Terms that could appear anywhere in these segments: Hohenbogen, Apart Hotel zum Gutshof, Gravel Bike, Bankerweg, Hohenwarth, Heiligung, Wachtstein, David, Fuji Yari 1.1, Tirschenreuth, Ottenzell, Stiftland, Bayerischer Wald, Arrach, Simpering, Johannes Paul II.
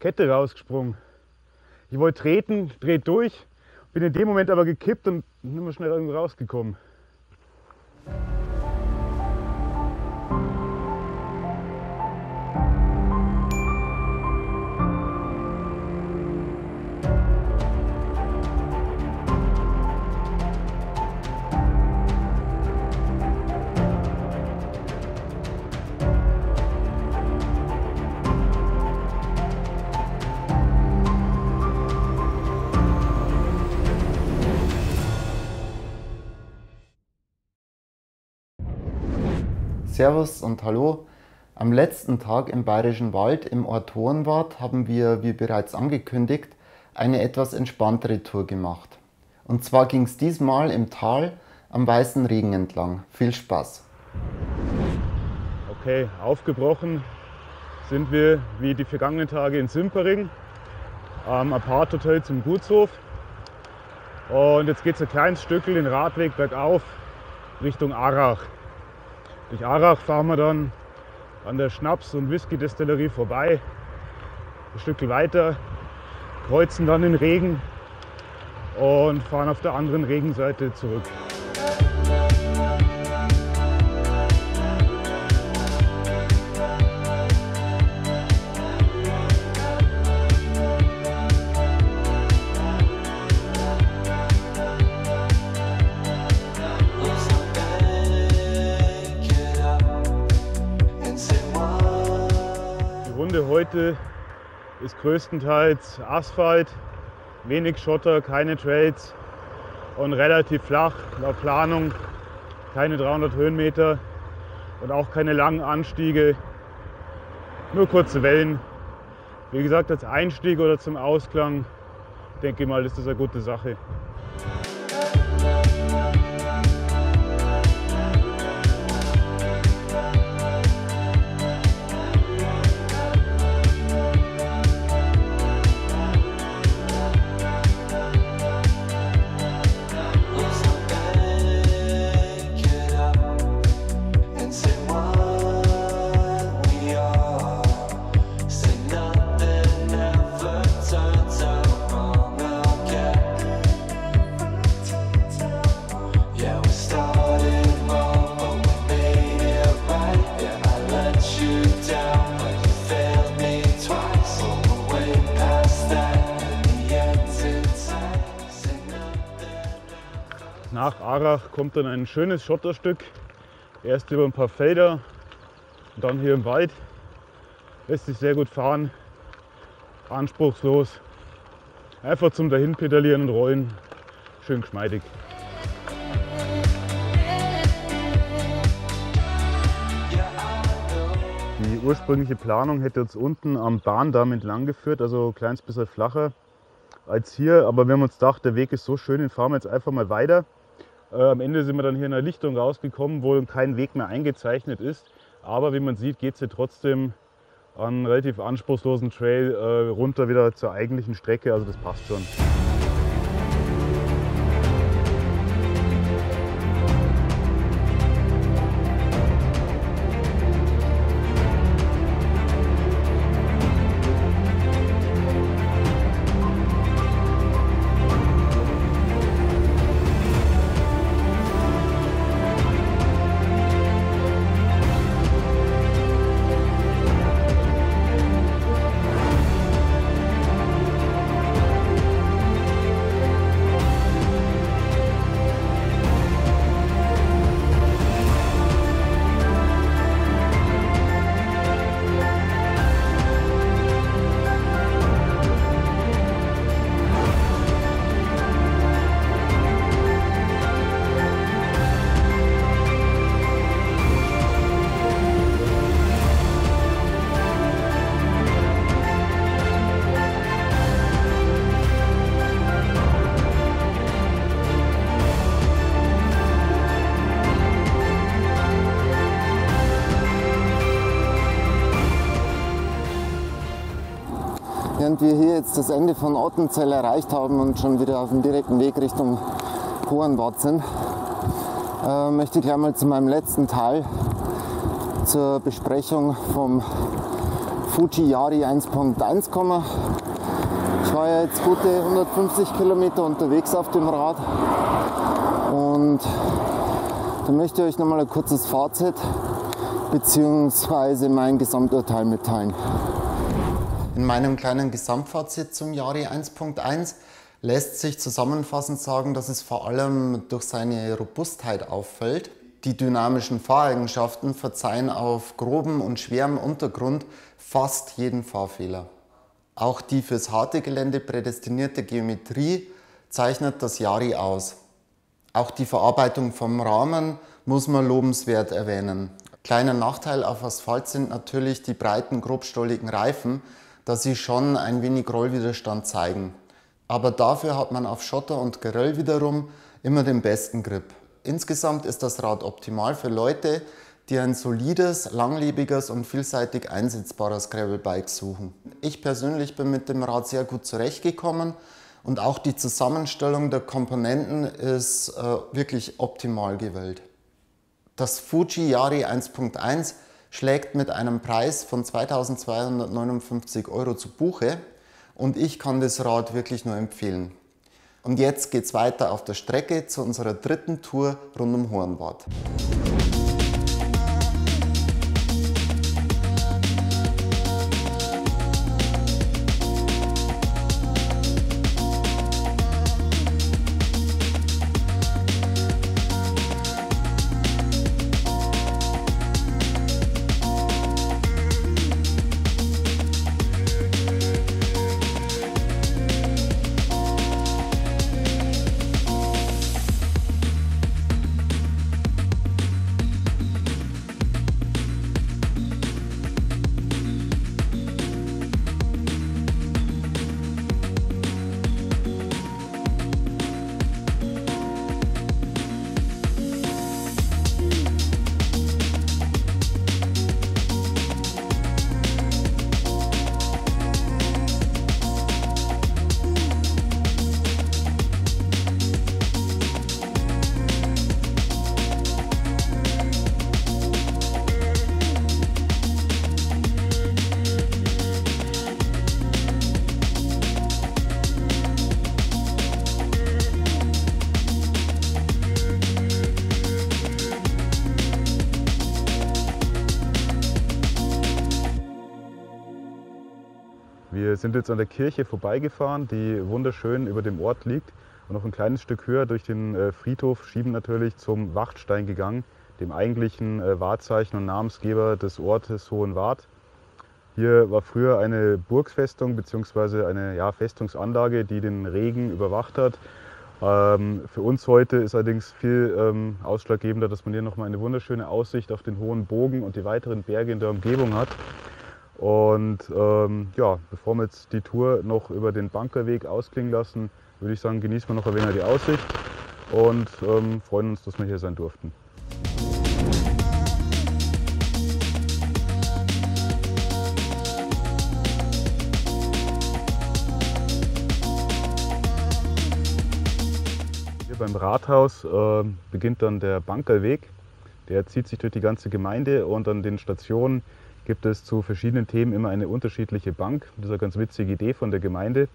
Kette rausgesprungen. Ich wollte treten, dreht durch, bin in dem Moment aber gekippt und bin immer schnell irgendwo rausgekommen. Servus und hallo. Am letzten Tag im Bayerischen Wald im Ort Hohenwarth haben wir, wie bereits angekündigt, eine etwas entspanntere Tour gemacht. Und zwar ging es diesmal im Tal am Weißen Regen entlang. Viel Spaß! Okay, aufgebrochen sind wir wie die vergangenen Tage in Simpering am Apart Hotel zum Gutshof. Und jetzt geht es ein kleines Stückchen den Radweg bergauf Richtung Arrach. Durch Arrach fahren wir dann an der Schnaps- und Whisky-Destillerie vorbei, ein Stück weiter, kreuzen dann den Regen und fahren auf der anderen Regenseite zurück. Heute ist größtenteils Asphalt, wenig Schotter, keine Trails und relativ flach, laut Planung keine 300 Höhenmeter und auch keine langen Anstiege, nur kurze Wellen. Wie gesagt, als Einstieg oder zum Ausklang, denke ich mal, ist das eine gute Sache. Nach Arrach kommt dann ein schönes Schotterstück, erst über ein paar Felder und dann hier im Wald. Lässt sich sehr gut fahren, anspruchslos, einfach zum Dahinpedalieren und Rollen, schön geschmeidig. Die ursprüngliche Planung hätte uns unten am Bahndamm entlang geführt, also ein kleines bisschen flacher als hier, aber wir haben uns gedacht, der Weg ist so schön, den fahren wir jetzt einfach mal weiter. Am Ende sind wir dann hier in einer Lichtung rausgekommen, wo kein Weg mehr eingezeichnet ist. Aber wie man sieht, geht es hier trotzdem an relativ anspruchslosen Trail runter wieder zur eigentlichen Strecke. Also das passt schon. Während wir hier jetzt das Ende von Ottenzell erreicht haben und schon wieder auf dem direkten Weg Richtung Hohenwarth sind, möchte ich gleich mal zu meinem letzten Teil zur Besprechung vom Fuji Yari 1.1 komme. Ich war ja jetzt gute 150 Kilometer unterwegs auf dem Rad und da möchte ich euch nochmal ein kurzes Fazit bzw. mein Gesamturteil mitteilen. In meinem kleinen Gesamtfazit zum Yari 1.1 lässt sich zusammenfassend sagen, dass es vor allem durch seine Robustheit auffällt. Die dynamischen Fahreigenschaften verzeihen auf grobem und schwerem Untergrund fast jeden Fahrfehler. Auch die fürs harte Gelände prädestinierte Geometrie zeichnet das Yari aus. Auch die Verarbeitung vom Rahmen muss man lobenswert erwähnen. Kleiner Nachteil auf Asphalt sind natürlich die breiten, grobstolligen Reifen, da sie schon ein wenig Rollwiderstand zeigen. Aber dafür hat man auf Schotter und Geröll wiederum immer den besten Grip. Insgesamt ist das Rad optimal für Leute, die ein solides, langlebiges und vielseitig einsetzbares Gravelbike suchen. Ich persönlich bin mit dem Rad sehr gut zurechtgekommen und auch die Zusammenstellung der Komponenten ist wirklich optimal gewählt. Das Fuji Yari 1.1 schlägt mit einem Preis von 2.259 € zu Buche und ich kann das Rad wirklich nur empfehlen. Und jetzt geht's weiter auf der Strecke zu unserer dritten Tour rund um Hohenwarth. Wir sind jetzt an der Kirche vorbeigefahren, die wunderschön über dem Ort liegt und noch ein kleines Stück höher durch den Friedhof schieben natürlich zum Wachtstein gegangen, dem eigentlichen Wahrzeichen und Namensgeber des Ortes Hohenwarth. Hier war früher eine Burgfestung bzw. eine Festungsanlage, die den Regen überwacht hat. Für uns heute ist allerdings viel ausschlaggebender, dass man hier nochmal eine wunderschöne Aussicht auf den Hohenbogen und die weiteren Berge in der Umgebung hat. Und bevor wir jetzt die Tour noch über den Bankerweg ausklingen lassen, würde ich sagen, genießen wir noch ein wenig die Aussicht und freuen uns, dass wir hier sein durften. Hier beim Rathaus beginnt dann der Bankerweg. Der zieht sich durch die ganze Gemeinde und an den Stationen gibt es zu verschiedenen Themen immer eine unterschiedliche Bank. Das ist eine ganz witzige Idee von der Gemeinde.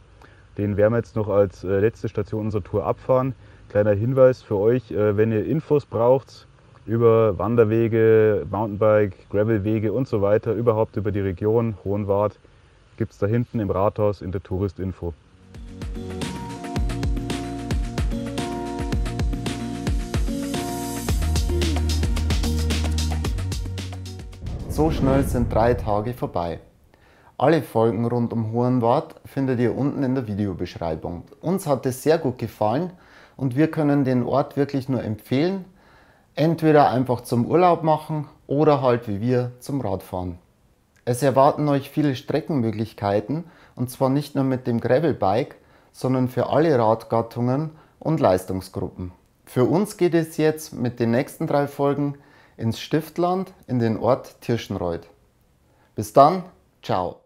Den werden wir jetzt noch als letzte Station unserer Tour abfahren. Kleiner Hinweis für euch, wenn ihr Infos braucht über Wanderwege, Mountainbike, Gravelwege und so weiter, überhaupt über die Region Hohenwarth, gibt es da hinten im Rathaus in der Touristinfo. So schnell sind 3 Tage vorbei. Alle Folgen rund um Hohenwarth findet ihr unten in der Videobeschreibung. Uns hat es sehr gut gefallen und wir können den Ort wirklich nur empfehlen. Entweder einfach zum Urlaub machen oder halt wie wir zum Radfahren. Es erwarten euch viele Streckenmöglichkeiten und zwar nicht nur mit dem Gravelbike, sondern für alle Radgattungen und Leistungsgruppen. Für uns geht es jetzt mit den nächsten 3 Folgen ins Stiftland, in den Ort Tirschenreuth. Bis dann, ciao!